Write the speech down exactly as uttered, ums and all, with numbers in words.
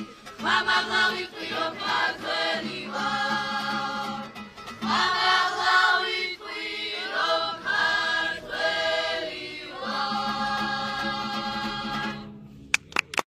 Mama, love you.